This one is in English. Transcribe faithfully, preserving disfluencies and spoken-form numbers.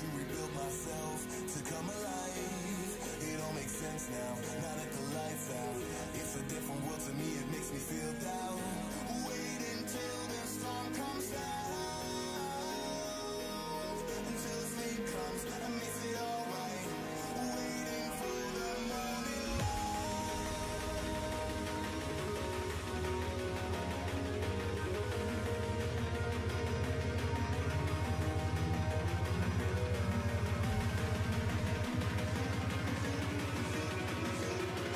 to rebuild myself, to come alive. It all makes sense now, now that the lights out. It's a different world to me, it makes me feel down. Wait until the storm comes down, until the sleep comes and makes it all right. Waiting for the morning light. We'll be right back.